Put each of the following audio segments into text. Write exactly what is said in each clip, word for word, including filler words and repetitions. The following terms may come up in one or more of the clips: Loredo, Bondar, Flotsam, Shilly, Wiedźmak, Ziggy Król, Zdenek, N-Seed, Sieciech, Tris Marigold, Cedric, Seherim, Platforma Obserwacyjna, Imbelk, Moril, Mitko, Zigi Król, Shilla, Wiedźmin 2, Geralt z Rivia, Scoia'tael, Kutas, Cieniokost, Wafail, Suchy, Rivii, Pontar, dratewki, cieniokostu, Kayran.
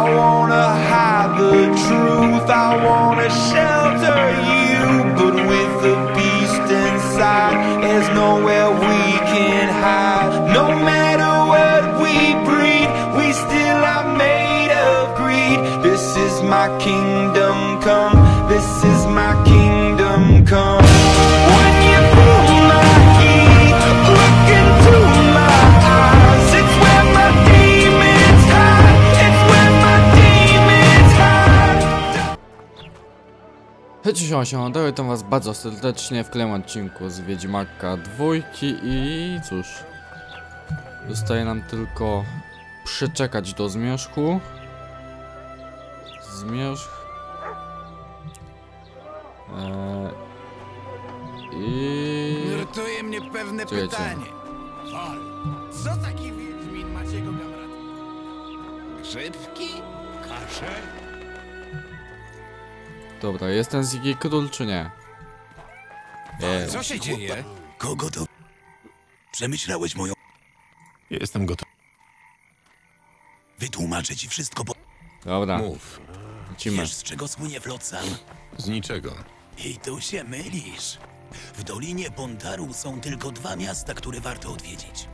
I wanna hide the truth, I wanna shelter you, but with the beast inside, there's nowhere we can hide. No matter what we breed, we still are made of greed. This is my kingdom come, this is my kingdom come. When you pull my key, look into my eyes, it's where my demons hide, it's where my demons hide. Cześć, osiągnąłem, witam was bardzo serdecznie w kolejnym odcinku z Wiedźmaka dwójki i cóż, zostaje nam tylko przeczekać do zmierzchu. Zmierzch eee... I... Nurtuje mnie pewne Czekajcie. pytanie. Co taki Wiedźmin macie go, kamrat? Grzybki? Kasze? Dobra, jest ten Ziggy Król, czy nie? Eee. Co się dzieje? Kogo to... Przemyślałeś moją... Jestem gotowy. Wytłumaczę ci wszystko, bo... Dobra. Mów. Lecimy. Wiesz, z czego słynie Flotsam? Z niczego. I tu się mylisz. W Dolinie Bondaru są tylko dwa miasta, które warto odwiedzić.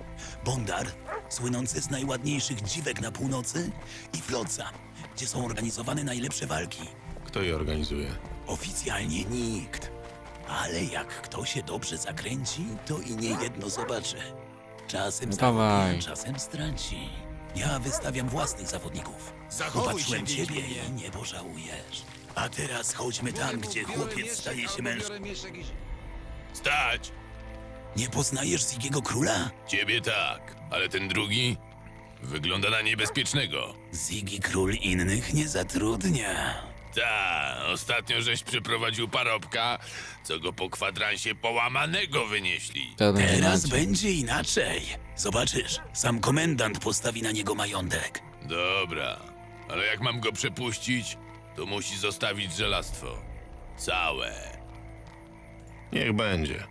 Bondar, słynący z najładniejszych dziwek na północy, i Flotsam, gdzie są organizowane najlepsze walki. Kto je organizuje? Oficjalnie nikt. Ale jak kto się dobrze zakręci, to i niejedno zobaczy. Czasem zarobi, czasem straci. Ja wystawiam własnych zawodników. Popatrzyłem ciebie i nie pożałujesz. A teraz chodźmy tam, gdzie chłopiec staje się mężczyzną. Stać! Nie poznajesz Zigiego Króla? Ciebie tak, ale ten drugi wygląda na niebezpiecznego. Zigi Król innych nie zatrudnia. Ta, ostatnio żeś przyprowadził parobka, co go po kwadransie połamanego wynieśli. Teraz będzie inaczej. Zobaczysz, sam komendant postawi na niego majątek. Dobra, ale jak mam go przepuścić, to musi zostawić żelastwo. Całe. Niech będzie.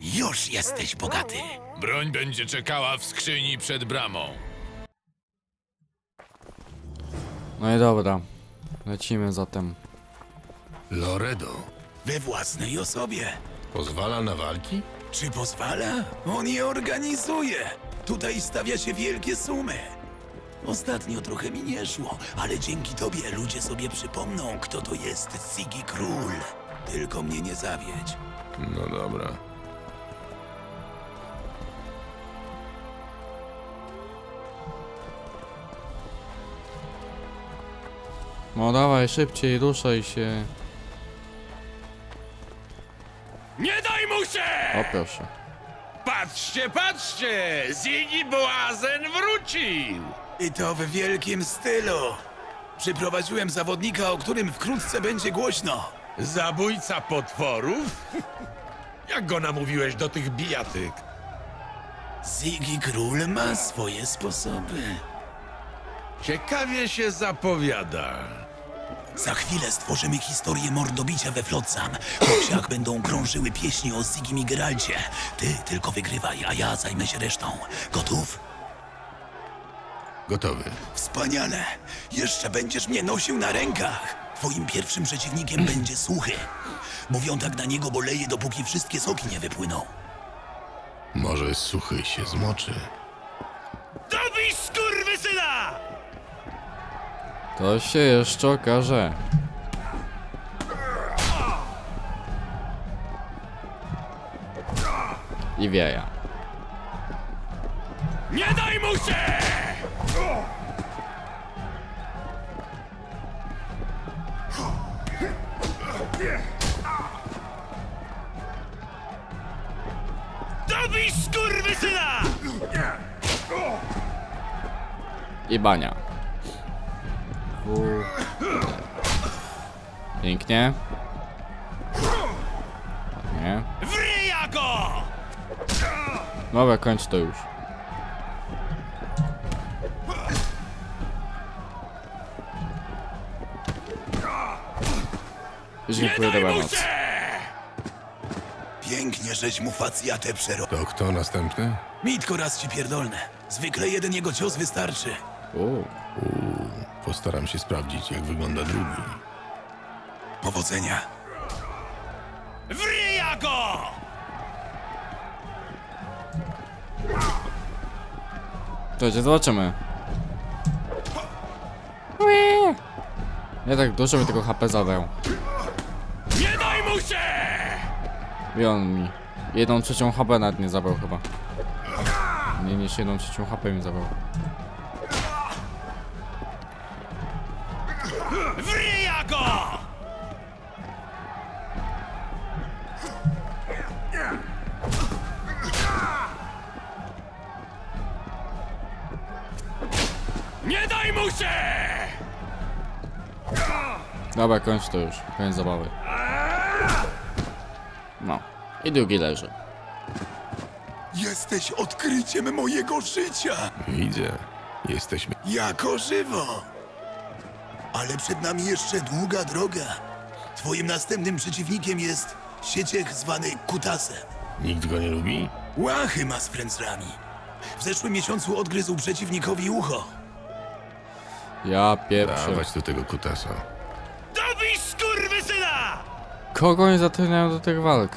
Już jesteś bogaty. Broń będzie czekała w skrzyni przed bramą. No i dobra. Lecimy zatem. Loredo. We własnej osobie. Pozwala na walki? Czy pozwala? On je organizuje. Tutaj stawia się wielkie sumy. Ostatnio trochę mi nie szło, ale dzięki tobie ludzie sobie przypomną, kto to jest Zigi Król. Tylko mnie nie zawiedź. No dobra. No dawaj, szybciej, ruszaj się. Nie daj mu się! O proszę. Patrzcie, patrzcie! Zigi Błazen wrócił! I to w wielkim stylu. Przyprowadziłem zawodnika, o którym wkrótce będzie głośno. Zabójca potworów? Jak go namówiłeś do tych bijatyk? Zigi Król ma swoje sposoby. Ciekawie się zapowiada. Za chwilę stworzymy historię mordobicia we Flotsam. Po wsiach będą krążyły pieśni o Zigim i Geralcie. Ty tylko wygrywaj, a ja zajmę się resztą. Gotów? Gotowy. Wspaniale! Jeszcze będziesz mnie nosił na rękach! Twoim pierwszym przeciwnikiem będzie Suchy. Mówią tak na niego, bo leje, dopóki wszystkie soki nie wypłyną. Może Suchy się zmoczy. Dobij skurwysyna! To się jeszcze okaże. I wieja. Nie daj mu się! Dobij skurwysyna! I bania. Pięknie. Nie. Wryja go! Dobra, kończ to już. Dziękuję, dobra noc. Pięknie, żeś mu facjatę przerobił. To kto następny? Mitko raz ci pierdolne. Zwykle jeden jego cios wystarczy. O. Postaram się sprawdzić, jak wygląda drugi. Powodzenia. Wryja go! To się zobaczymy. Ja tak dużo mi tego H P zadał. Nie daj mu się! I on mi jedną trzecią H P nawet nie zabrał chyba. Nie, nie, jedną trzecią H P mi zabrał. Wryja go! Nie daj mu się! Dobra, kończ to już, koniec zabawy. No, i drugi leży. Jesteś odkryciem mojego życia! Widzę, jesteśmy... Jako żywo! Ale przed nami jeszcze długa droga. Twoim następnym przeciwnikiem jest sieciech zwany Kutasem. Nikt go nie lubi? Łachy ma z frędzlami. W zeszłym miesiącu odgryzł przeciwnikowi ucho. Ja pieprzę. Dawać do tego Kutasa. Dobij skurwysyna! Kogo oni zatrudniają do tych walk?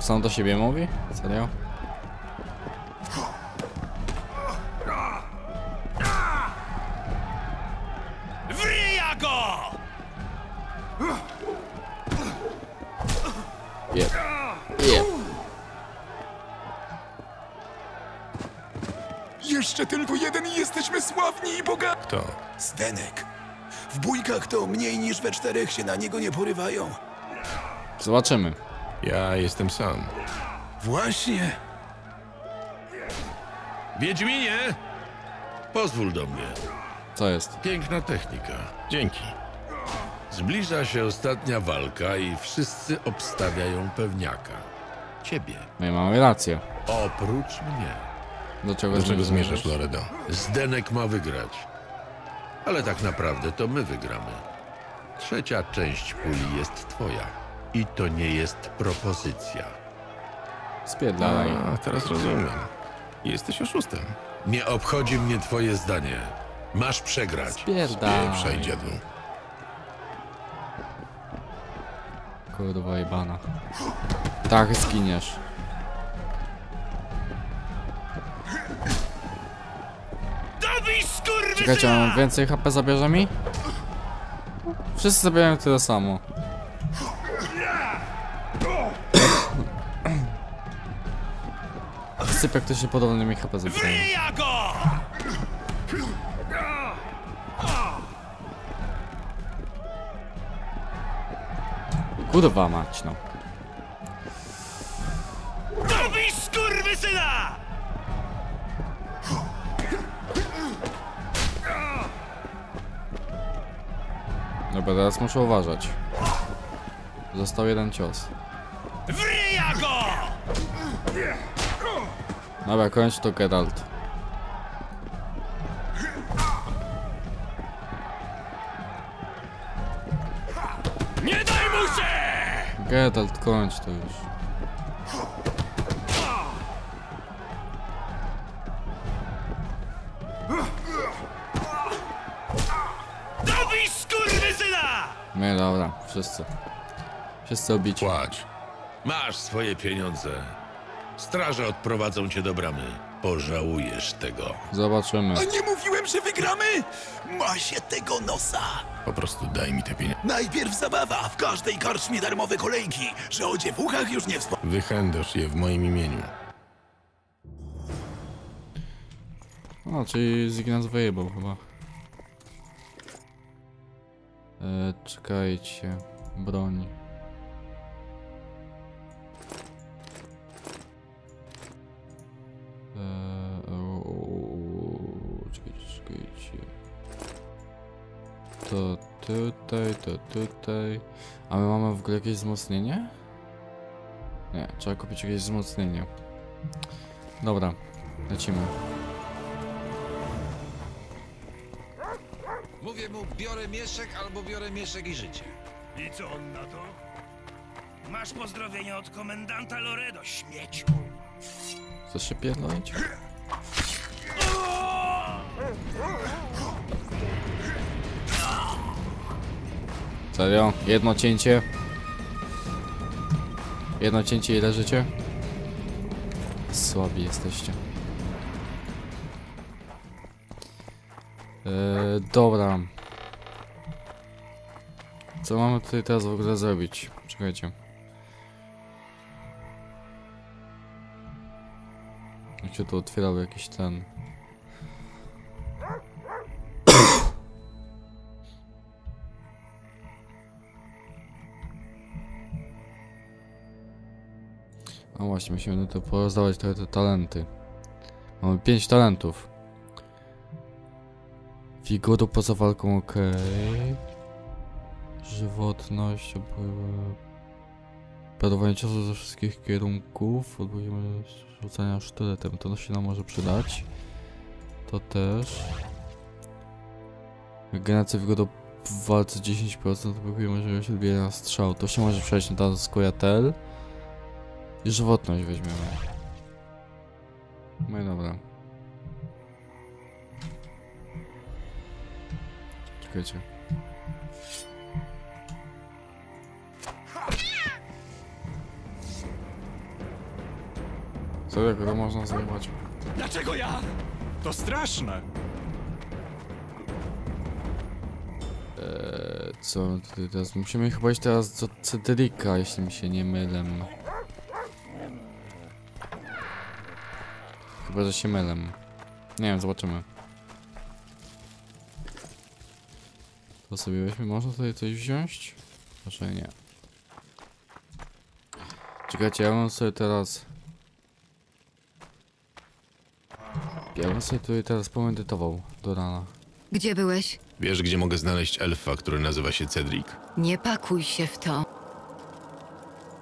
Sam do siebie mówi? Serio? Wryja go! Jeb. Jeb. Jeszcze tylko jeden i jesteśmy sławni i bogaci! Kto? Zdenek. W bójkach to mniej niż we czterech się na niego nie porywają. Zobaczymy. Ja jestem sam. Właśnie. Wiedźminie! Pozwól do mnie. Co jest? Piękna technika. Dzięki. Zbliża się ostatnia walka i wszyscy obstawiają pewniaka. Ciebie. No i mamy rację. Oprócz mnie. Do czego, do czego zmierzasz, Loredo? Zdenek ma wygrać. Ale tak naprawdę to my wygramy. Trzecia część puli jest twoja. I to nie jest propozycja. Spierdalaj. A, teraz rozumiem. Jesteś oszustem. Nie obchodzi mnie twoje zdanie. Masz przegrać. Spierdalaj. Dziadu. Kurwa jebana. Tak zginiesz. Czekajcie, mam więcej H P zabierze mi? Wszyscy zabierają tyle samo. Syp jak ktoś niepodobnymi H P zabierają. Kurwa mać no. Dobij skurwysyna! Dobra, teraz muszę uważać. Został jeden cios. Wryja go! Dobra, kończ to Geralt. Nie daj mu się! Geralt, kończ to już. Dobij skurwysyna! Nie, dobra, wszyscy. Wszyscy obici. Płacz. Masz swoje pieniądze. Straże odprowadzą cię do bramy. Pożałujesz tego. Zobaczymy. A nie mówiłem, że wygramy? Ma się tego nosa. Po prostu daj mi te pieniądze. Najpierw zabawa. W każdej karczmie darmowe kolejki. Że o dziewuchach już nie wspomnę. Wychędasz je w moim imieniu. No, czyli Zigi nas wyjebał chyba. Eee, czekajcie. Broni. To tutaj, to tutaj. A my mamy w ogóle jakieś wzmocnienie? Nie, trzeba kupić jakieś wzmocnienie. Dobra, lecimy. Mówię mu, biorę mieszek albo biorę mieszek i życie. I co on na to? Masz pozdrowienie od komendanta Loredo, śmieciu. Chcesz się pierdolić? Serio? Jedno cięcie? Jedno cięcie, ile życie? Słabi jesteście. Eee, dobra. Co mamy tutaj teraz w ogóle zrobić? Czekajcie. Jak się tu otwierał jakiś ten... No właśnie, musimy to porozdawać trochę te talenty. Mamy pięć talentów. Wigoru poza walką, ok. Żywotność, parowanie ciosu ze wszystkich kierunków. Odbudujemy rzucania sztyletem, to się nam może przydać. To też. Generacja wigoru w walce dziesięć procent, blokuje możliwość odbijania strzał. To się może przejść na ten Scoia'tael. I żywotność weźmiemy. No i dobra. Czekajcie. Co, jak to można zajmować? Dlaczego ja? To straszne! Eee, co tutaj teraz? Musimy chyba iść teraz do Cedrica, jeśli mi się nie mylę. Chyba, że się mylę. Nie wiem, zobaczymy. To sobie weźmy. Można tutaj coś wziąć? Może nie. Czekajcie, ja mam sobie teraz... Ja bym sobie tutaj teraz pomedytował do rana. Gdzie byłeś? Wiesz, gdzie mogę znaleźć elfa, który nazywa się Cedric? Nie pakuj się w to.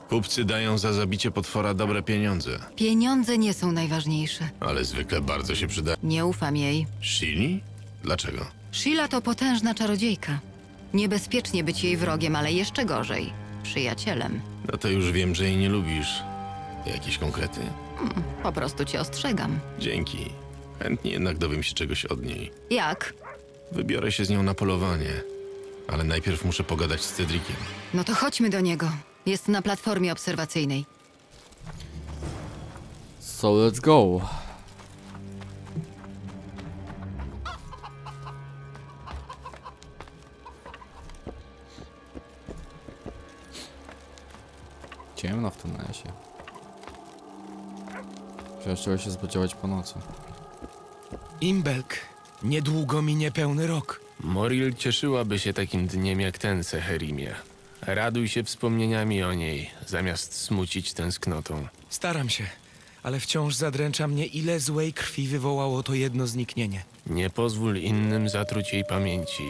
Kupcy dają za zabicie potwora dobre pieniądze. Pieniądze nie są najważniejsze. Ale zwykle bardzo się przyda... Nie ufam jej. Shilly? Dlaczego? Shilla to potężna czarodziejka. Niebezpiecznie być jej wrogiem, ale jeszcze gorzej. Przyjacielem. No to już wiem, że jej nie lubisz. Jakieś konkrety? Hmm, po prostu cię ostrzegam. Dzięki. Chętnie jednak dowiem się czegoś od niej. Jak? Wybiorę się z nią na polowanie. Ale najpierw muszę pogadać z Cedriciem. No to chodźmy do niego. Jest na platformie obserwacyjnej. So let's go. Ciemno w tym lesie. Przecież trzeba się spodziewać po nocy. Imbelk, niedługo minie pełny rok. Moril cieszyłaby się takim dniem jak ten, Seherimie. Raduj się wspomnieniami o niej, zamiast smucić tęsknotą. Staram się, ale wciąż zadręcza mnie, ile złej krwi wywołało to jedno zniknienie. Nie pozwól innym zatruć jej pamięci.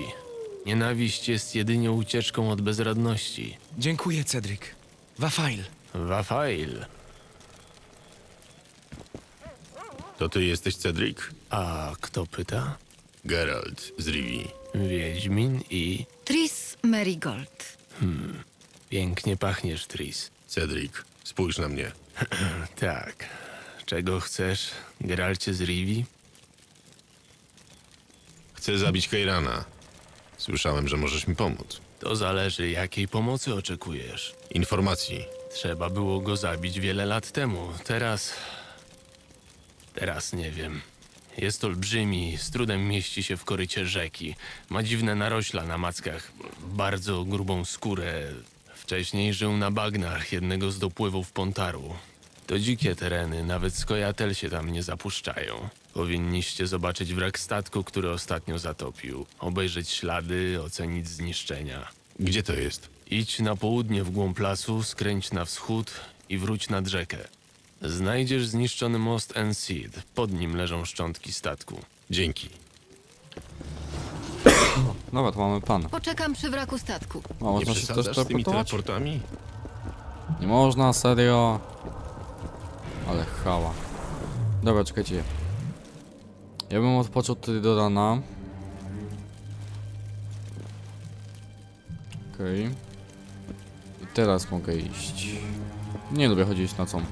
Nienawiść jest jedynie ucieczką od bezradności. Dziękuję, Cedric. Wafail. Wafail. To ty jesteś Cedric? A kto pyta? Geralt z Rivii. Wiedźmin i... Tris Marigold. Hmm, pięknie pachniesz, Tris. Cedric, spójrz na mnie. Tak. Czego chcesz, Geralcie z Rivii? Chcę zabić Kayrana. Słyszałem, że możesz mi pomóc. To zależy, jakiej pomocy oczekujesz. Informacji. Trzeba było go zabić wiele lat temu. Teraz... Teraz nie wiem. Jest olbrzymi, z trudem mieści się w korycie rzeki. Ma dziwne narośla na mackach, bardzo grubą skórę. Wcześniej żył na bagnach jednego z dopływów Pontaru. To dzikie tereny, nawet Scoia'tael się tam nie zapuszczają. Powinniście zobaczyć wrak statku, który ostatnio zatopił. Obejrzeć ślady, ocenić zniszczenia. Gdzie to jest? Idź na południe w głąb lasu, skręć na wschód i wróć nad rzekę. Znajdziesz zniszczony most N-Seed. Pod nim leżą szczątki statku. Dzięki. Dobra, to mamy plan. Poczekam przy wraku statku. No, można się też z tymi teleportami? Nie można, serio. Ale chała. Dobra, czekajcie. Ja bym odpoczął tutaj do rana. Okej. Okay. I teraz mogę iść. Nie lubię chodzić na co.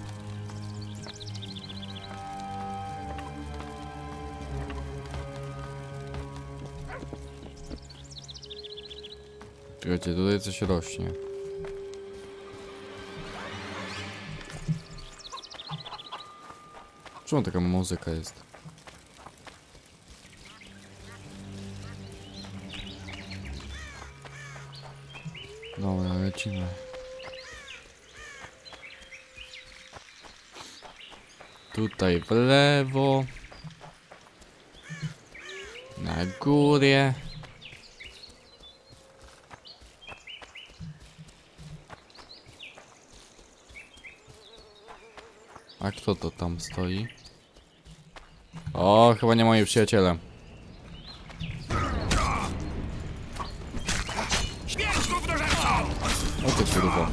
Czekajcie, tutaj coś rośnie. Czemu taka muzyka jest? Dobra, lecimy. Tutaj w lewo. Na górę. A kto to tam stoi? O, chyba nie moi przyjaciele. O ty kurwa.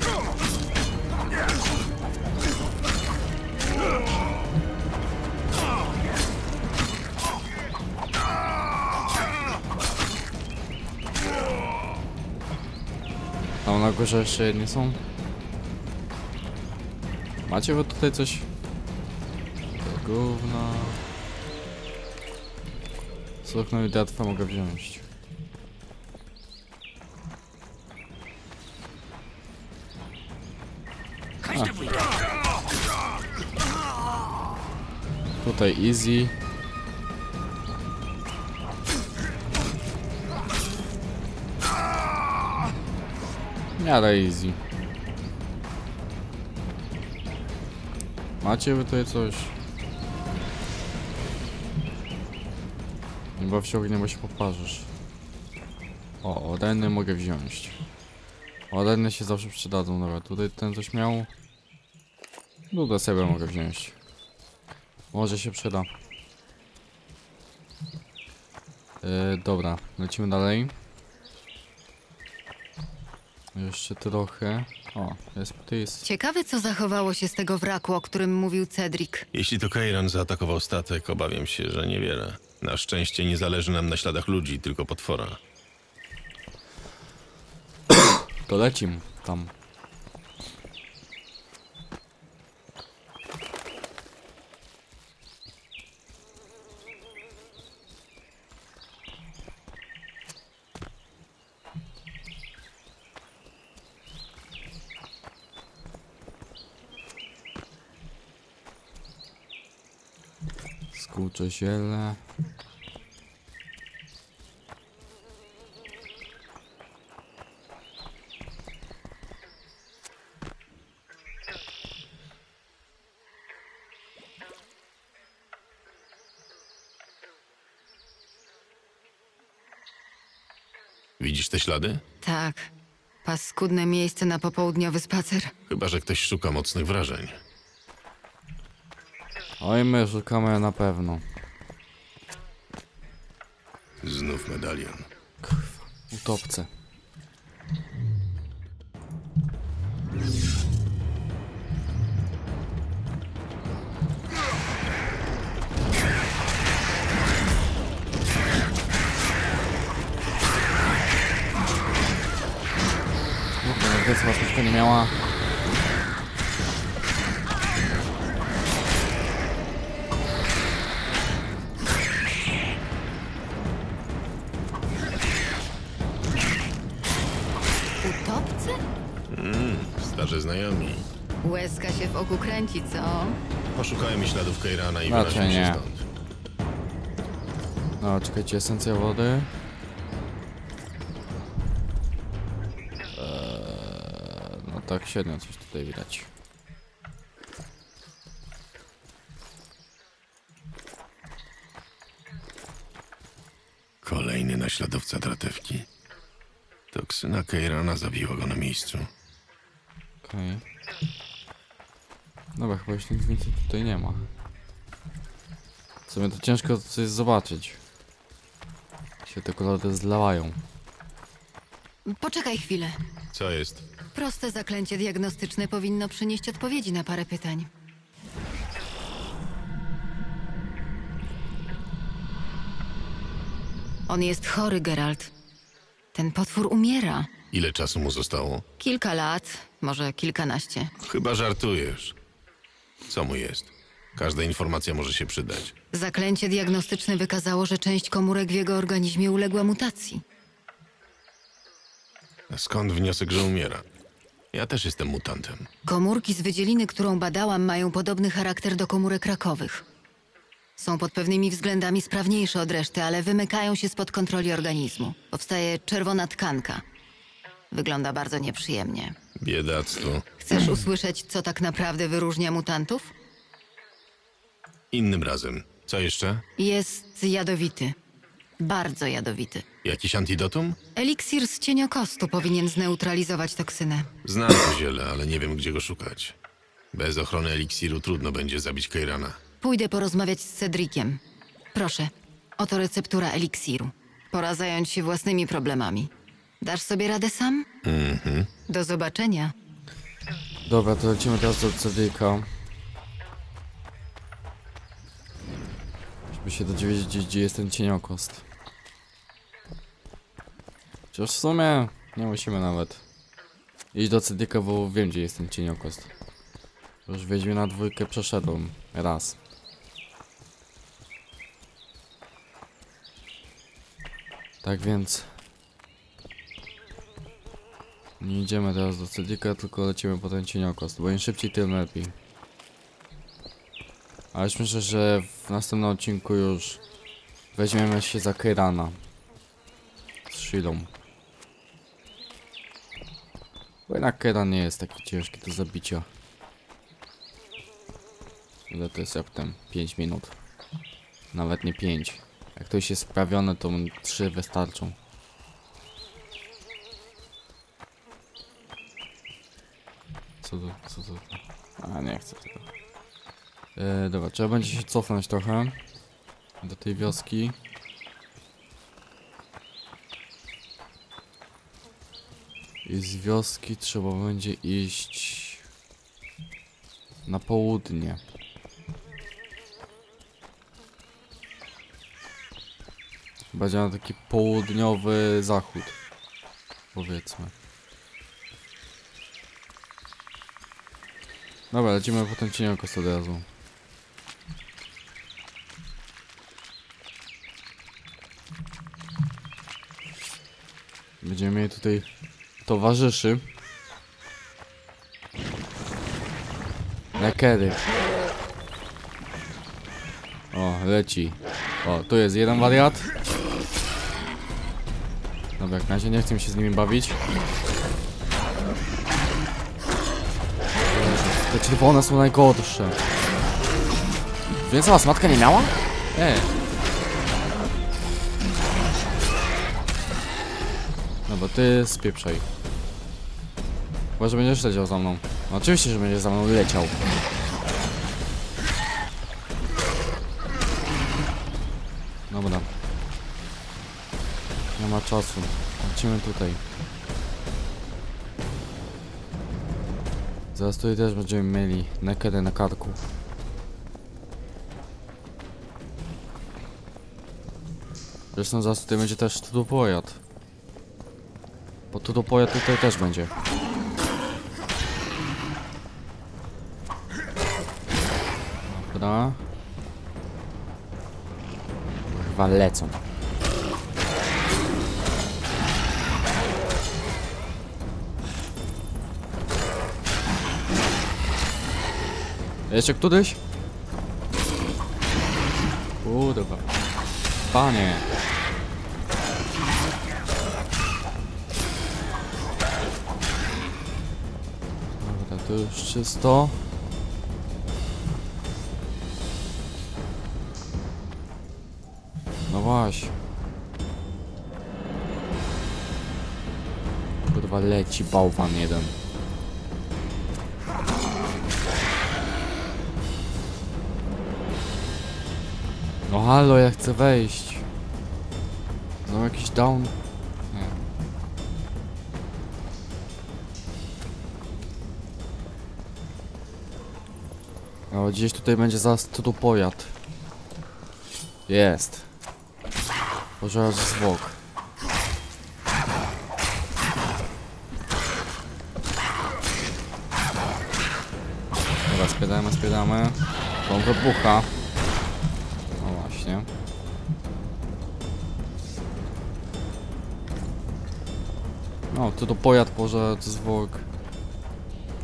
Tam na górze jeszcze jedni są. Macie wy tutaj coś? To gówno. Słuchaj, datwę mogę wziąć. A. Tutaj easy. Ale easy. Macie wy tutaj coś? Nie baw się ognie, bo się poparzysz. O, oreny mogę wziąć. Oreny się zawsze przydadzą. Dobra, tutaj ten coś miał. Dudę sobie mogę wziąć. Może się przyda. Yy, dobra, lecimy dalej. Jeszcze trochę. O, jest Tris. Ciekawe, co zachowało się z tego wraku, o którym mówił Cedric. Jeśli to Kayran zaatakował statek, obawiam się, że niewiele. Na szczęście nie zależy nam na śladach ludzi, tylko potwora. To lecimy tam. Skłuczę ziele. Widzisz te ślady? Tak. Paskudne miejsce na popołudniowy spacer. Chyba że ktoś szuka mocnych wrażeń. Oj, my szukamy na pewno. Znów medalion. Kurwa, utopce. Kurwa, to nie miała. Łezka się w oku kręci, co? Poszukajmy śladów Kayrana i wynosimy się stąd. No, czekajcie, esencja wody. Eee, no tak, średnio coś tutaj widać. Kolejny naśladowca dratewki. Toksyna Kayrana zabiła go na miejscu. Okej. Okay. Dobra, chyba już nic więcej tutaj nie ma. W sumie to ciężko coś zobaczyć. Się te kolory zlawają. Poczekaj chwilę. Co jest? Proste zaklęcie diagnostyczne powinno przynieść odpowiedzi na parę pytań. On jest chory, Geralt. Ten potwór umiera. Ile czasu mu zostało? Kilka lat, może kilkanaście. Chyba żartujesz. Co mu jest? Każda informacja może się przydać. Zaklęcie diagnostyczne wykazało, że część komórek w jego organizmie uległa mutacji. A skąd wniosek, że umiera? Ja też jestem mutantem. Komórki z wydzieliny, którą badałam, mają podobny charakter do komórek rakowych. Są pod pewnymi względami sprawniejsze od reszty, ale wymykają się spod kontroli organizmu. Powstaje czerwona tkanka. Wygląda bardzo nieprzyjemnie. Biedactwo. Chcesz usłyszeć, co tak naprawdę wyróżnia mutantów? Innym razem. Co jeszcze? Jest jadowity. Bardzo jadowity. Jakiś antidotum? Eliksir z cieniokostu powinien zneutralizować toksynę. Znam to ziele, ale nie wiem, gdzie go szukać. Bez ochrony eliksiru trudno będzie zabić Kayrana. Pójdę porozmawiać z Cedriciem. Proszę, oto receptura eliksiru. Pora zająć się własnymi problemami. Dasz sobie radę sam? Mhm. Do zobaczenia. Dobra, to lecimy teraz do Cedrica. Żeby się dowiedzieć, gdzie jest ten cieniokost. Chociaż w sumie nie musimy nawet iść do Cedrica, bo wiem, gdzie jest ten cieniokost. Już Wiedźmina dwójkę przeszedłem raz. Tak więc nie idziemy teraz do Cedrika, tylko lecimy po ten cieniokost, bo im szybciej, tym lepiej. Ale już myślę, że w następnym odcinku już weźmiemy się za Kayrana z Shilą. Bo jednak Kayran nie jest taki ciężki do zabicia. Ile to jest raptem? pięć minut. Nawet nie pięć. Jak to już jest sprawione, to trzy wystarczą. Co to? Co to? A nie chcę tego. Yy, dobra, trzeba będzie się cofnąć trochę do tej wioski. I z wioski trzeba będzie iść na południe. Będzie na taki południowy zachód, powiedzmy. Dobra, lecimy potem cieniokost od razu. Będziemy mieli tutaj towarzyszy. Kiedy? O, leci. O, tu jest jeden wariat. Dobra, jak na razie nie chcę się z nimi bawić. Te czerwone są najgorsze. Więc was matka nie miała? Eee. Dobra, ty spieprzaj. Chyba, że będziesz leciał za mną. No, oczywiście, że będziesz za mną leciał. Dobra. Nie ma czasu. Lecimy tutaj. Zaraz tutaj też będziemy mieli nekery na karku. Zresztą zaraz tutaj będzie też trupojad. Bo trupojad tutaj też będzie. Dobra. Chyba lecą. Jeszcze któryś? Uuu, dobra. Panie. Dobra, to już czysto. Kurwa, leci bałwan jeden. No halo, ja chcę wejść. Znowu jakiś down? Nie. No gdzieś tutaj będzie zaraz tu pojad. Jest. Pożar zwłok. Dobra, spiedamy, spiedamy. Bomb wybucha. No właśnie. No, tu to pojad, pożar zwłok.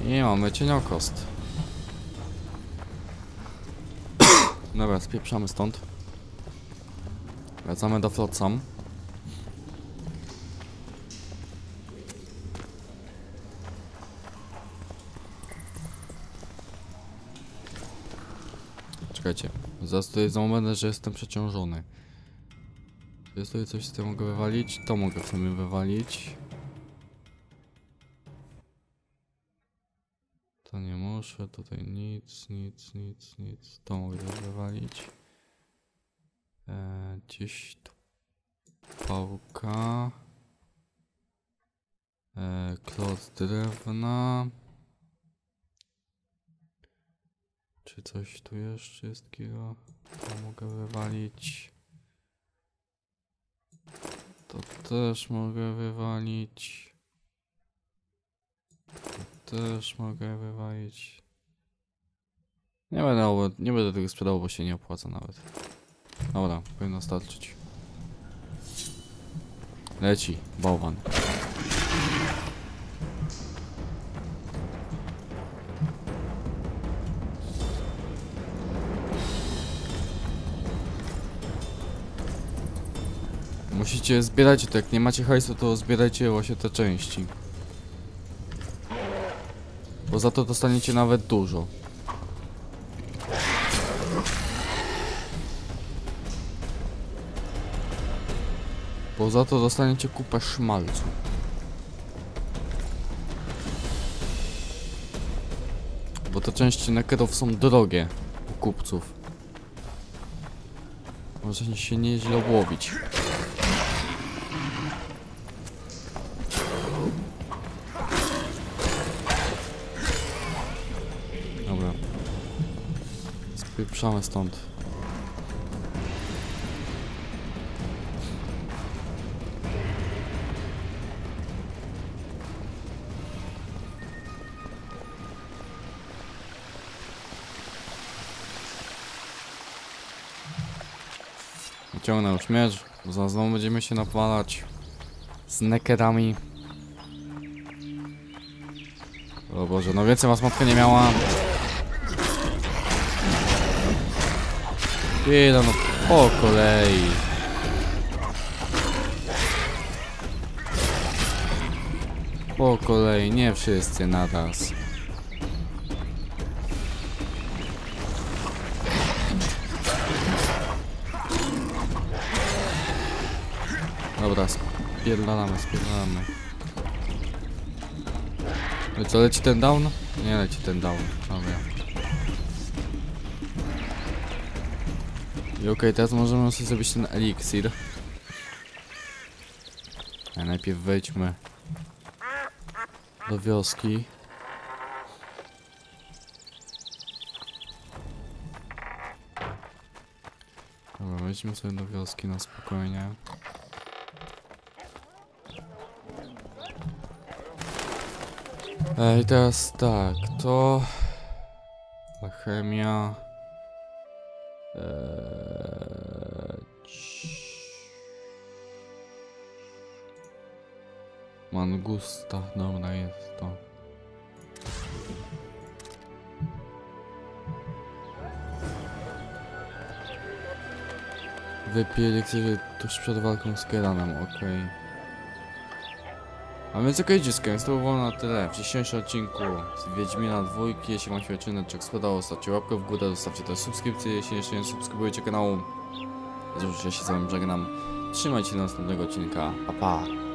I mamy cieniokost. Dobra, spieprzamy stąd. Wracamy do Flotsam. Czekajcie, zaraz tutaj za moment, że jestem przeciążony. Czy tutaj coś z tym mogę wywalić? To mogę w sumie wywalić. To nie muszę, tutaj nic, nic, nic, nic. To mogę wywalić. Eee, gdzieś tu pałka. Eee, kloc drewna. Czy coś tu jeszcze jest takiego? To mogę wywalić. To też mogę wywalić. To też mogę wywalić. Nie będę, nie będę tego sprzedał, bo się nie opłaca nawet. Dobra, powinno starczyć. Leci, bałwan. Musicie zbierać to, jak nie macie hajsu, to zbierajcie właśnie te części. Bo za to dostaniecie nawet dużo. Bo za to dostaniecie kupę szmalcu. Bo te części nekerów są drogie u kupców. Można się nieźle obłowić. Dobra. Spieprzamy stąd. Ciągnę już miecz, bo zaraz znowu będziemy się napalać z nekerami. O Boże, no więcej was matka nie miała. Chwila, no po kolei. Po kolei, nie wszyscy na raz. Dobra, spierdalamy, spierdalamy. No co, leci ten down? Nie leci ten down, dobra. I okej, okay, teraz możemy sobie zrobić ten eliksir. A najpierw wejdźmy do wioski. Dobra, wejdźmy sobie do wioski na spokojnie. I teraz tak, to... alchemia... Eee... Mangusta, dobra jest to. Wypij eliksir tuż przed walką z Kayranem, okej. Okay. A więc okej, okay, dziecko, więc to było na tyle. W dzisiejszym odcinku z Wiedźmina dwa, jeśli wam się odcinek spodobał, stawcie łapkę w górę, zostawcie też subskrypcję, jeśli jeszcze nie subskrybujecie kanału. Już ja się z wami żegnam. Trzymajcie do następnego odcinka, pa pa!